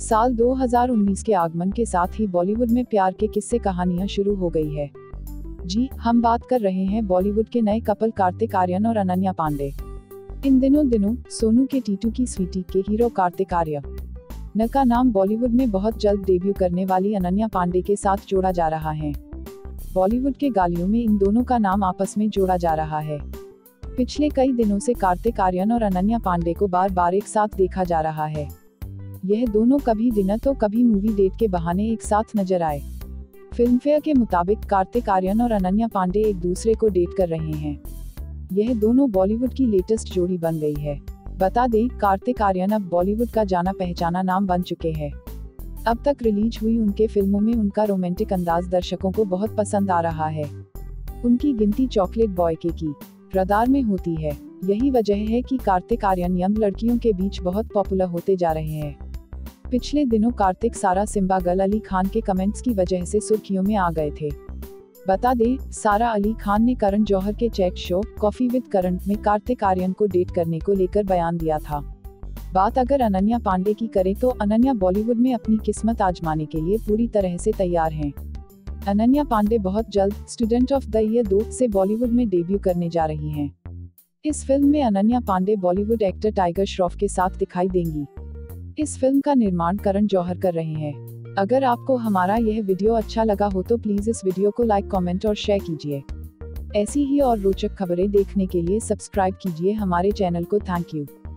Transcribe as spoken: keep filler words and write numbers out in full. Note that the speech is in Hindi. साल दो हज़ार उन्नीस के आगमन के साथ ही बॉलीवुड में प्यार के किस्से कहानियां शुरू हो गई है। जी हम बात कर रहे हैं बॉलीवुड के नए कपल कार्तिक आर्यन और अनन्या पांडे। इन दिनों दिनों सोनू के टीटू की स्वीटी के हीरो कार्तिक आर्यन का नाम बॉलीवुड में बहुत जल्द डेब्यू करने वाली अनन्या पांडे के साथ जोड़ा जा रहा है। बॉलीवुड के गालियों में इन दोनों का नाम आपस में जोड़ा जा रहा है। पिछले कई दिनों से कार्तिक आर्यन और अनन्या पांडे को बार बार एक साथ देखा जा रहा है। यह दोनों कभी डिनर तो कभी मूवी डेट के बहाने एक साथ नजर आए। फिल्मफेयर के मुताबिक कार्तिक आर्यन और अनन्या पांडे एक दूसरे को डेट कर रहे हैं। यह दोनों बॉलीवुड की लेटेस्ट जोड़ी बन गई है। बता दें कार्तिक आर्यन अब बॉलीवुड का जाना पहचाना नाम बन चुके हैं। अब तक रिलीज हुई उनके फिल्मों में उनका रोमांटिक अंदाज दर्शकों को बहुत पसंद आ रहा है। उनकी गिनती चॉकलेट बॉय के की रडार में होती है। यही वजह है कि कार्तिक आर्यन यंग लड़कियों के बीच बहुत पॉपुलर होते जा रहे हैं। पिछले दिनों कार्तिक सारा सिम्बा गर्ल अली खान के कमेंट्स की वजह से सुर्खियों में आ गए थे। बता दें सारा अली खान ने करण जौहर के chat show coffee with Karan में कार्तिक आर्यन को डेट करने को लेकर बयान दिया था। बात अगर अनन्या पांडे की करें तो अनन्या बॉलीवुड में अपनी किस्मत आजमाने के लिए पूरी तरह से तैयार हैं। अनन्या पांडे बहुत जल्द स्टूडेंट ऑफ द ईयर दो से बॉलीवुड में डेब्यू करने जा रही हैं। इस फिल्म में अनन्या पांडे बॉलीवुड एक्टर टाइगर श्रॉफ के साथ दिखाई देंगी। इस फिल्म का निर्माण करण जौहर कर रहे हैं। अगर आपको हमारा यह वीडियो अच्छा लगा हो तो प्लीज इस वीडियो को लाइक, कॉमेंट और शेयर कीजिए। ऐसी ही और रोचक खबरें देखने के लिए सब्सक्राइब कीजिए हमारे चैनल को। Thank you.